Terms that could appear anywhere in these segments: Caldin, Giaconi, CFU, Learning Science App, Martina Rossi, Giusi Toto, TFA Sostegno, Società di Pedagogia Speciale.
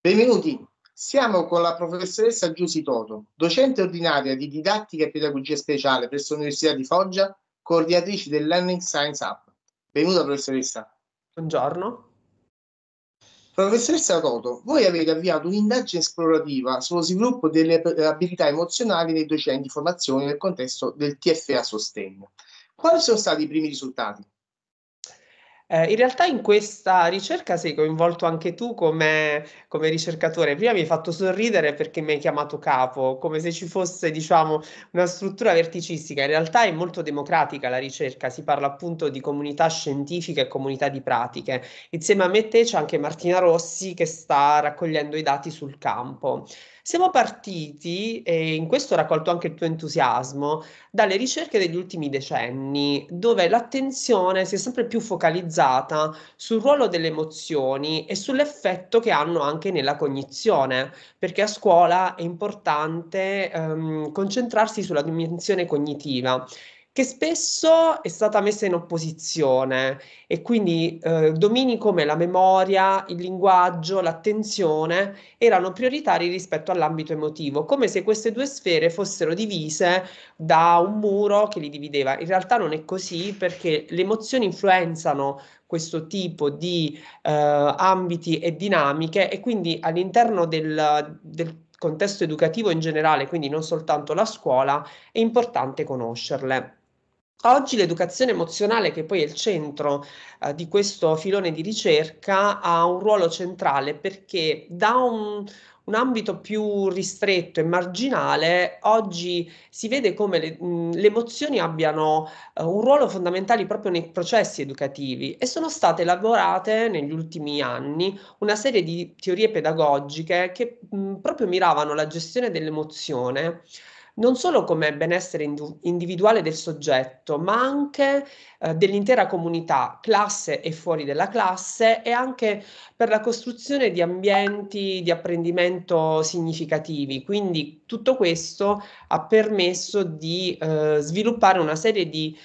Benvenuti, siamo con la professoressa Giusi Toto, docente ordinaria di didattica e pedagogia speciale presso l'Università di Foggia, coordinatrice del Learning Science App. Benvenuta professoressa. Buongiorno. Professoressa Toto, voi avete avviato un'indagine esplorativa sullo sviluppo delle abilità emozionali nei docenti di formazione nel contesto del TFA Sostegno. Quali sono stati i primi risultati? In realtà in questa ricerca sei coinvolto anche tu come ricercatore. Prima mi hai fatto sorridere perché mi hai chiamato capo, come se ci fosse, diciamo, una struttura verticistica. In realtà è molto democratica la ricerca, si parla appunto di comunità scientifica e comunità di pratiche. Insieme a me te c'è anche Martina Rossi che sta raccogliendo i dati sul campo. Siamo partiti, e in questo ho raccolto anche il tuo entusiasmo, dalle ricerche degli ultimi decenni, dove l'attenzione si è sempre più focalizzata sul ruolo delle emozioni e sull'effetto che hanno anche nella cognizione, perché a scuola è importante concentrarsi sulla dimensione cognitiva, che spesso è stata messa in opposizione, e quindi domini come la memoria, il linguaggio, l'attenzione erano prioritari rispetto all'ambito emotivo, come se queste due sfere fossero divise da un muro che li divideva. In realtà non è così, perché le emozioni influenzano questo tipo di ambiti e dinamiche, e quindi all'interno del contesto educativo in generale, quindi non soltanto la scuola, è importante conoscerle. Oggi l'educazione emozionale, che poi è il centro di questo filone di ricerca, ha un ruolo centrale, perché da un ambito più ristretto e marginale oggi si vede come le emozioni abbiano un ruolo fondamentale proprio nei processi educativi, e sono state elaborate negli ultimi anni una serie di teorie pedagogiche che proprio miravano la gestione dell'emozione non solo come benessere individuale del soggetto, ma anche dell'intera comunità, classe e fuori dalla classe, e anche per la costruzione di ambienti di apprendimento significativi. Quindi tutto questo ha permesso di sviluppare una serie di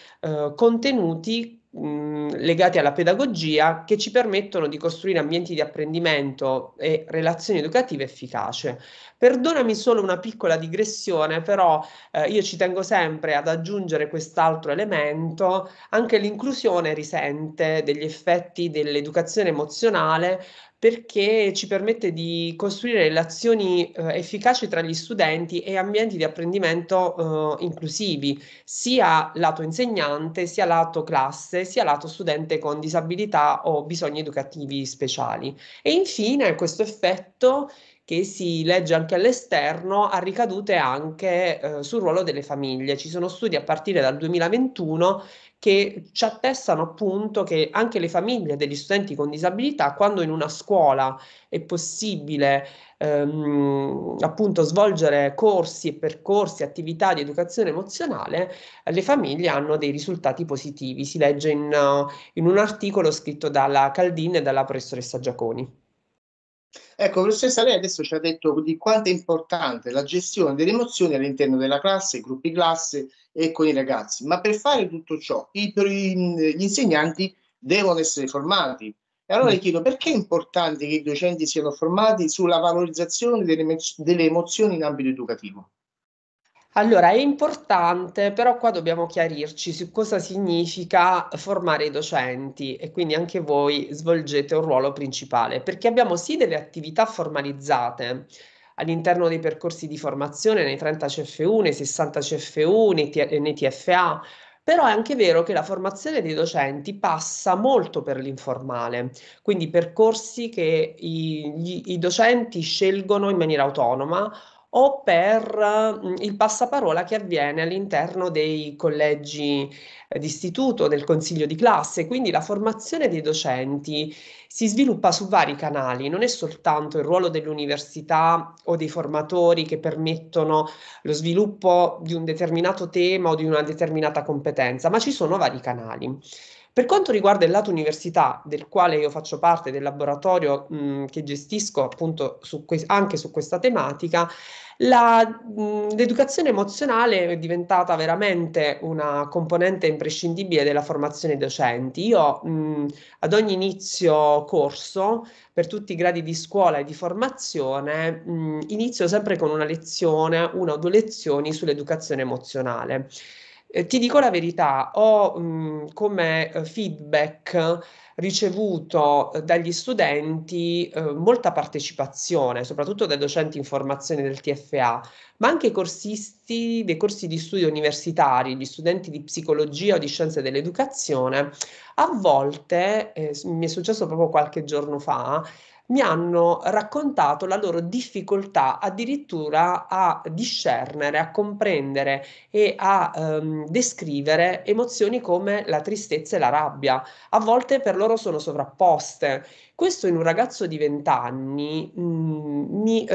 contenuti legati alla pedagogia che ci permettono di costruire ambienti di apprendimento e relazioni educative efficaci. Perdonami solo una piccola digressione, però io ci tengo sempre ad aggiungere quest'altro elemento: anche l'inclusione risente degli effetti dell'educazione emozionale, perché ci permette di costruire relazioni efficaci tra gli studenti e ambienti di apprendimento inclusivi, sia lato insegnante, sia lato classe, sia lato studente con disabilità o bisogni educativi speciali. E infine questo effetto, che si legge anche all'esterno, ha ricadute anche sul ruolo delle famiglie. Ci sono studi a partire dal 2021 che ci attestano appunto che anche le famiglie degli studenti con disabilità, quando in una scuola è possibile appunto svolgere corsi e percorsi, attività di educazione emozionale, le famiglie hanno dei risultati positivi. Si legge in un articolo scritto dalla Caldin e dalla professoressa Giaconi. Ecco, professoressa, lei adesso ci ha detto di quanto è importante la gestione delle emozioni all'interno della classe, gruppi classe e con i ragazzi, ma per fare tutto ciò gli insegnanti devono essere formati. E allora le chiedo, perché è importante che i docenti siano formati sulla valorizzazione delle emozioni in ambito educativo? Allora, è importante, però qua dobbiamo chiarirci su cosa significa formare i docenti, e quindi anche voi svolgete un ruolo principale, perché abbiamo sì delle attività formalizzate all'interno dei percorsi di formazione, nei 30 CFU, nei 60 CFU, nei TFA, però è anche vero che la formazione dei docenti passa molto per l'informale, quindi percorsi che i docenti scelgono in maniera autonoma, o per il passaparola che avviene all'interno dei collegi d'istituto, del consiglio di classe. Quindi la formazione dei docenti si sviluppa su vari canali, non è soltanto il ruolo dell'università o dei formatori che permettono lo sviluppo di un determinato tema o di una determinata competenza, ma ci sono vari canali. Per quanto riguarda il lato università, del quale io faccio parte, del laboratorio che gestisco appunto anche su questa tematica, l'educazione emozionale è diventata veramente una componente imprescindibile della formazione dei docenti. Io ad ogni inizio corso, per tutti i gradi di scuola e di formazione, inizio sempre con una lezione, una o due lezioni sull'educazione emozionale. Ti dico la verità, ho come feedback ricevuto dagli studenti molta partecipazione, soprattutto dai docenti in formazione del TFA, ma anche i corsisti dei corsi di studio universitari, gli studenti di psicologia o di scienze dell'educazione. A volte, mi è successo proprio qualche giorno fa, mi hanno raccontato la loro difficoltà addirittura a discernere, a comprendere e a descrivere emozioni come la tristezza e la rabbia. A volte per loro sono sovrapposte. Questo in un ragazzo di 20 anni mi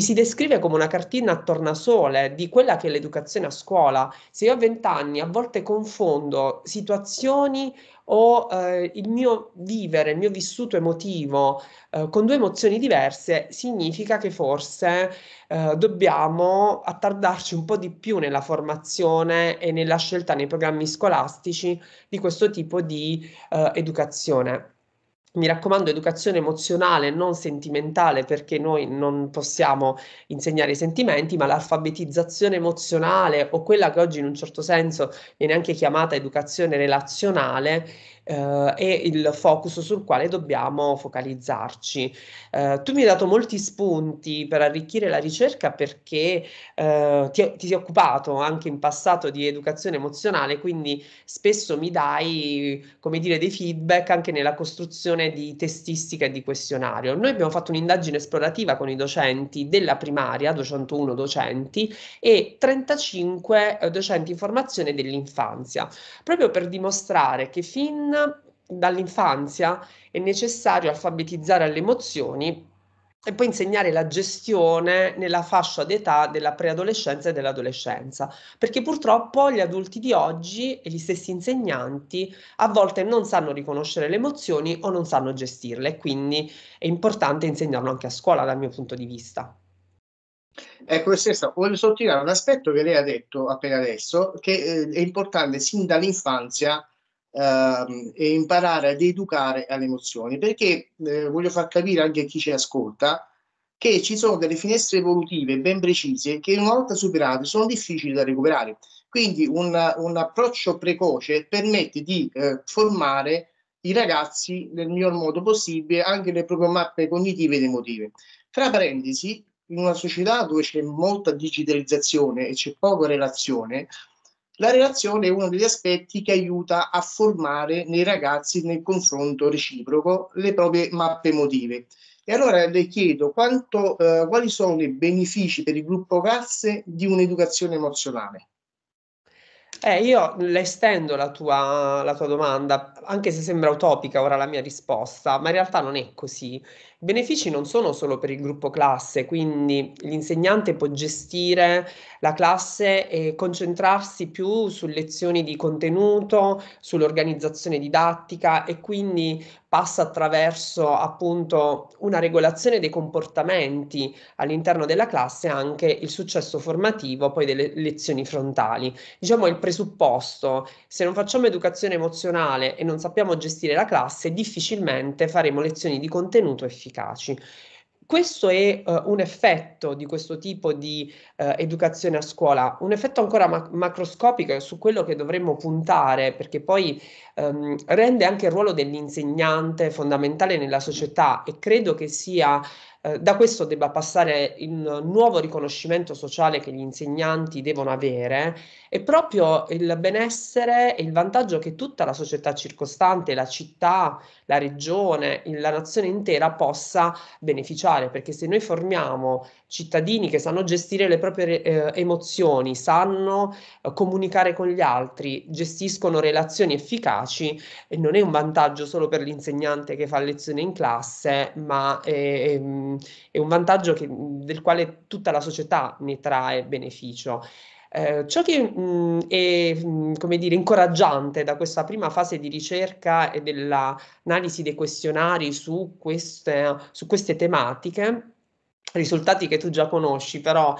si descrive come una cartina a tornasole di quella che è l'educazione a scuola. Se io a 20 anni a volte confondo situazioni o il mio vivere, il mio vissuto emotivo con due emozioni diverse, significa che forse dobbiamo attardarci un po' di più nella formazione e nella scelta nei programmi scolastici di questo tipo di educazione. Mi raccomando, educazione emozionale, non sentimentale, perché noi non possiamo insegnare i sentimenti, ma l'alfabetizzazione emozionale, o quella che oggi in un certo senso viene anche chiamata educazione relazionale, è il focus sul quale dobbiamo focalizzarci. Tu mi hai dato molti spunti per arricchire la ricerca, perché ti sei occupato anche in passato di educazione emozionale, quindi spesso mi dai, come dire, dei feedback anche nella costruzione di testistica e di questionario. Noi abbiamo fatto un'indagine esplorativa con i docenti della primaria, 201 docenti, e 35 docenti in formazione dell'infanzia, proprio per dimostrare che fin dall'infanzia è necessario alfabetizzare alle emozioni e poi insegnare la gestione nella fascia d'età della preadolescenza e dell'adolescenza, perché purtroppo gli adulti di oggi e gli stessi insegnanti a volte non sanno riconoscere le emozioni o non sanno gestirle, quindi è importante insegnarlo anche a scuola dal mio punto di vista. Ecco, professoressa, voglio sottolineare un aspetto che lei ha detto appena adesso, che è importante sin dall'infanzia imparare ad educare alle emozioni, perché voglio far capire anche a chi ci ascolta che ci sono delle finestre evolutive ben precise che una volta superate sono difficili da recuperare, quindi un approccio precoce permette di formare i ragazzi nel miglior modo possibile anche le proprie mappe cognitive ed emotive. Tra parentesi, in una società dove c'è molta digitalizzazione e c'è poca relazione, la relazione è uno degli aspetti che aiuta a formare nei ragazzi, nel confronto reciproco, le proprie mappe emotive. E allora le chiedo quali sono i benefici per il gruppo classe di un'educazione emozionale? Io le estendo la tua domanda, anche se sembra utopica ora la mia risposta, ma in realtà non è così. I benefici non sono solo per il gruppo classe, quindi l'insegnante può gestire la classe e concentrarsi più su lezioni di contenuto, sull'organizzazione didattica, e quindi passa attraverso appunto una regolazione dei comportamenti all'interno della classe, anche il successo formativo poi delle lezioni frontali. Diciamo il presupposto: se non facciamo educazione emozionale e non sappiamo gestire la classe, difficilmente faremo lezioni di contenuto efficaci. Questo è un effetto di questo tipo di educazione a scuola, un effetto ancora macroscopico su quello che dovremmo puntare, perché poi rende anche il ruolo dell'insegnante fondamentale nella società, e credo che sia da questo debba passare il nuovo riconoscimento sociale che gli insegnanti devono avere, e proprio il benessere e il vantaggio che tutta la società circostante, la città, la regione, la nazione intera possa beneficiare, perché se noi formiamo cittadini che sanno gestire le proprie emozioni, sanno comunicare con gli altri, gestiscono relazioni efficaci, e non è un vantaggio solo per l'insegnante che fa lezione in classe, ma è un vantaggio del quale tutta la società ne trae beneficio. Ciò che è, come dire, incoraggiante da questa prima fase di ricerca e dell'analisi dei questionari su queste tematiche, risultati che tu già conosci, però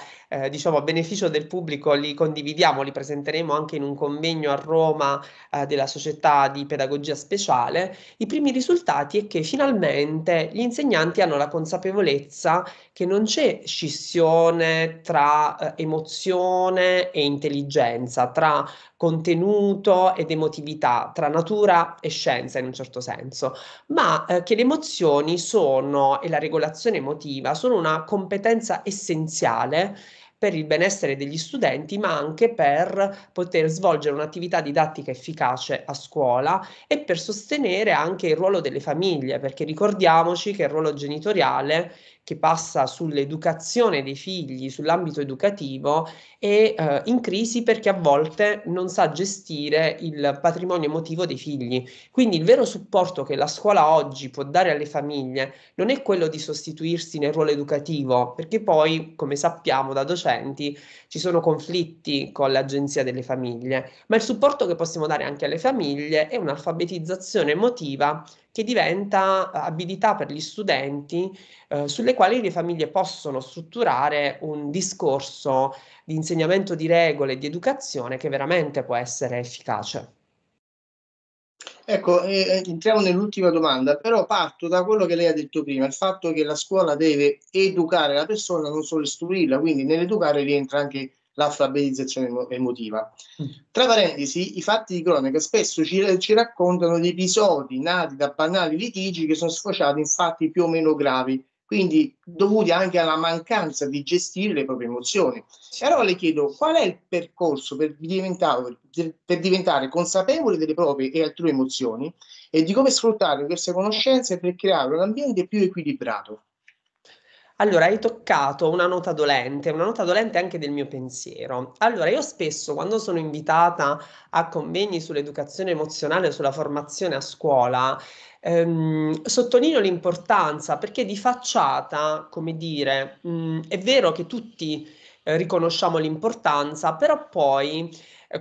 diciamo a beneficio del pubblico li condividiamo, li presenteremo anche in un convegno a Roma della Società di Pedagogia Speciale. I primi risultati è che finalmente gli insegnanti hanno la consapevolezza che non c'è scissione tra emozione e intelligenza, tra contenuto ed emotività, tra natura e scienza in un certo senso, ma che le emozioni sono, e la regolazione emotiva, sono una competenza essenziale per il benessere degli studenti, ma anche per poter svolgere un'attività didattica efficace a scuola e per sostenere anche il ruolo delle famiglie, perché ricordiamoci che il ruolo genitoriale, che passa sull'educazione dei figli, sull'ambito educativo, è in crisi perché a volte non sa gestire il patrimonio emotivo dei figli. Quindi il vero supporto che la scuola oggi può dare alle famiglie non è quello di sostituirsi nel ruolo educativo, perché poi, come sappiamo da docenti, ci sono conflitti con l'agenzia delle famiglie, ma il supporto che possiamo dare anche alle famiglie è un'alfabetizzazione emotiva che diventa abilità per gli studenti sulle quali le famiglie possono strutturare un discorso di insegnamento di regole, di educazione che veramente può essere efficace. Ecco, entriamo nell'ultima domanda, però parto da quello che lei ha detto prima, il fatto che la scuola deve educare la persona, non solo istruirla, quindi nell'educare rientra anche l'alfabetizzazione emotiva. Tra parentesi, i fatti di cronaca spesso ci raccontano di episodi nati da banali litigi che sono sfociati in fatti più o meno gravi, quindi dovuti anche alla mancanza di gestire le proprie emozioni. E allora le chiedo, qual è il percorso per diventare consapevoli delle proprie e altrui emozioni e di come sfruttare queste conoscenze per creare un ambiente più equilibrato? Allora, hai toccato una nota dolente anche del mio pensiero. Allora, io spesso quando sono invitata a convegni sull'educazione emozionale, sulla formazione a scuola, sottolineo l'importanza, perché di facciata, come dire, è vero che tutti riconosciamo l'importanza, però poi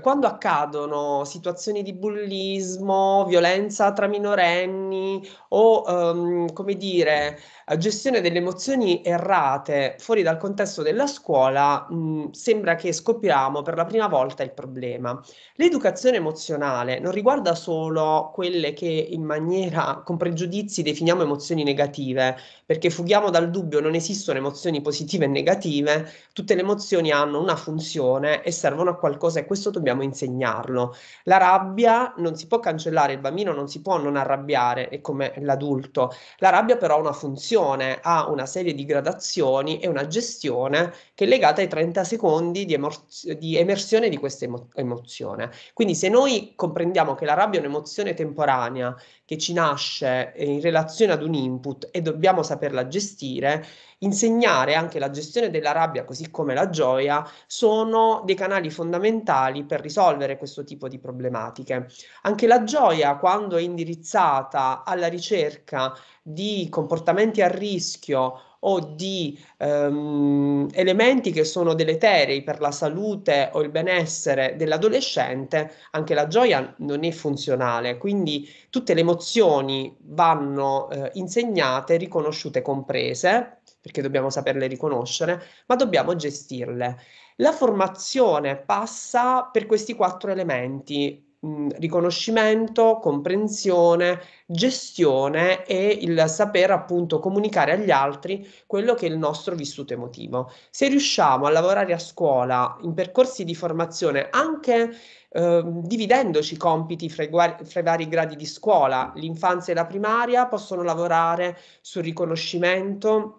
quando accadono situazioni di bullismo, violenza tra minorenni o, come dire, gestione delle emozioni errate fuori dal contesto della scuola, sembra che scopriamo per la prima volta il problema. L'educazione emozionale non riguarda solo quelle che in maniera, con pregiudizi, definiamo emozioni negative, perché fughiamo dal dubbio, non esistono emozioni positive e negative, tutte le emozioni hanno una funzione e servono a qualcosa e questo dobbiamo insegnarlo. La rabbia non si può cancellare, il bambino non si può non arrabbiare, è come l'adulto. La rabbia però ha una funzione, ha una serie di gradazioni e una gestione che è legata ai 30 secondi di emersione di questa emozione. Quindi se noi comprendiamo che la rabbia è un'emozione temporanea che ci nasce in relazione ad un input e dobbiamo saperla gestire, insegnare anche la gestione della rabbia, così come la gioia, sono dei canali fondamentali per risolvere questo tipo di problematiche. Anche la gioia, quando è indirizzata alla ricerca di comportamenti a rischio o di elementi che sono deleteri per la salute o il benessere dell'adolescente, anche la gioia non è funzionale, quindi tutte le emozioni vanno insegnate, riconosciute, comprese, perché dobbiamo saperle riconoscere, ma dobbiamo gestirle. La formazione passa per questi 4 elementi: riconoscimento, comprensione, gestione e il saper appunto comunicare agli altri quello che è il nostro vissuto emotivo. Se riusciamo a lavorare a scuola in percorsi di formazione, anche dividendoci i compiti fra i vari gradi di scuola, l'infanzia e la primaria possono lavorare sul riconoscimento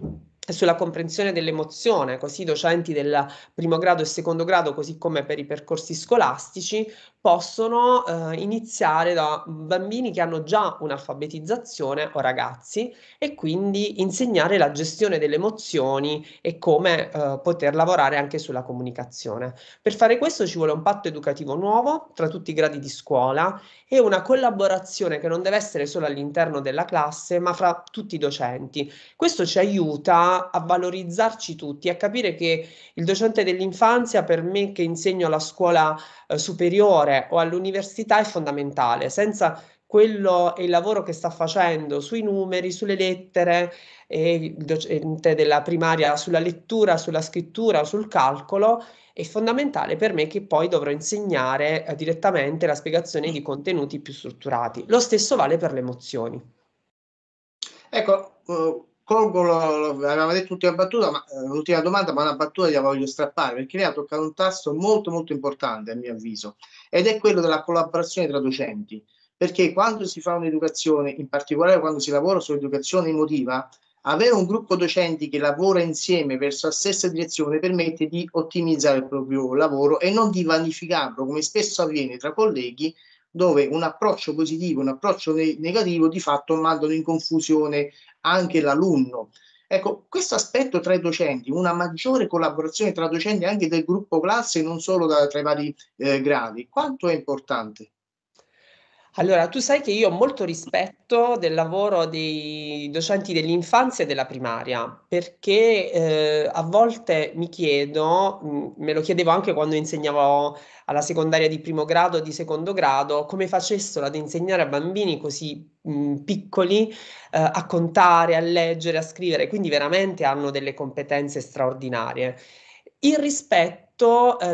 e sulla comprensione dell'emozione, così i docenti del primo grado e secondo grado, così come per i percorsi scolastici, possono iniziare da bambini che hanno già un'alfabetizzazione o ragazzi, e quindi insegnare la gestione delle emozioni e come poter lavorare anche sulla comunicazione. Per fare questo ci vuole un patto educativo nuovo tra tutti i gradi di scuola e una collaborazione che non deve essere solo all'interno della classe, ma fra tutti i docenti. Questo ci aiuta a valorizzarci tutti, a capire che il docente dell'infanzia, per me che insegno alla scuola superiore o all'università, è fondamentale. Senza quello e il lavoro che sta facendo sui numeri, sulle lettere, e il docente della primaria sulla lettura, sulla scrittura, sul calcolo, è fondamentale per me che poi dovrò insegnare direttamente la spiegazione di contenuti più strutturati. Lo stesso vale per le emozioni. Ecco, avevamo detto l'ultima battuta, l'ultima domanda, ma una battuta gliela voglio strappare, perché lei ha toccato un tasto molto molto importante a mio avviso, ed è quello della collaborazione tra docenti, perché quando si fa un'educazione, in particolare quando si lavora sull'educazione emotiva, avere un gruppo docenti che lavora insieme verso la stessa direzione permette di ottimizzare il proprio lavoro e non di vanificarlo, come spesso avviene tra colleghi, dove un approccio positivo, un approccio negativo di fatto mandano in confusione anche l'alunno. Ecco, questo aspetto tra i docenti, una maggiore collaborazione tra docenti anche del gruppo classe, non solo tra i vari gradi, quanto è importante? Allora, tu sai che io ho molto rispetto del lavoro dei docenti dell'infanzia e della primaria, perché a volte mi chiedo, me lo chiedevo anche quando insegnavo alla secondaria di primo grado, di secondo grado, come facessero ad insegnare a bambini così piccoli a contare, a leggere, a scrivere, quindi veramente hanno delle competenze straordinarie. Il rispetto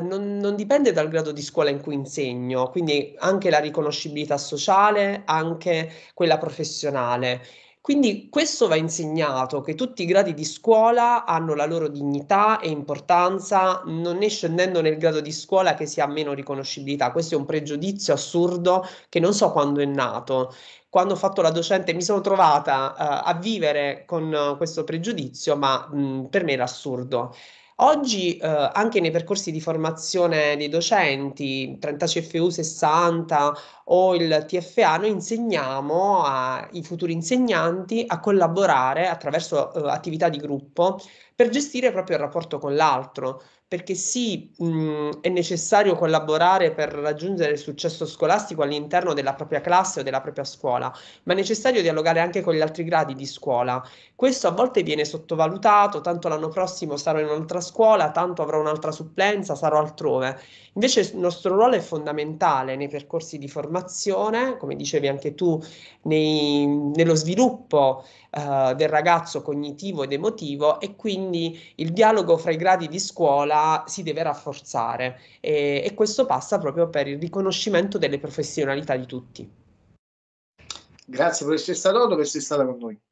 non dipende dal grado di scuola in cui insegno, quindi anche la riconoscibilità sociale, anche quella professionale. Quindi questo va insegnato, che tutti i gradi di scuola hanno la loro dignità e importanza, non è scendendo nel grado di scuola che si ha meno riconoscibilità. Questo è un pregiudizio assurdo che non so quando è nato. Quando ho fatto la docente mi sono trovata a vivere con questo pregiudizio, ma per me era assurdo. Oggi anche nei percorsi di formazione dei docenti, 30 CFU 60 o il TFA, noi insegniamo ai futuri insegnanti a collaborare attraverso attività di gruppo per gestire proprio il rapporto con l'altro, perché sì, è necessario collaborare per raggiungere il successo scolastico all'interno della propria classe o della propria scuola, ma è necessario dialogare anche con gli altri gradi di scuola. Questo a volte viene sottovalutato, tanto l'anno prossimo sarò in un'altra scuola, tanto avrò un'altra supplenza, sarò altrove. Invece il nostro ruolo è fondamentale nei percorsi di formazione, come dicevi anche tu, nello sviluppo del ragazzo cognitivo ed emotivo, e quindi il dialogo fra i gradi di scuola si deve rafforzare, e questo passa proprio per il riconoscimento delle professionalità di tutti. Grazie professoressa Toto per essere stata con noi.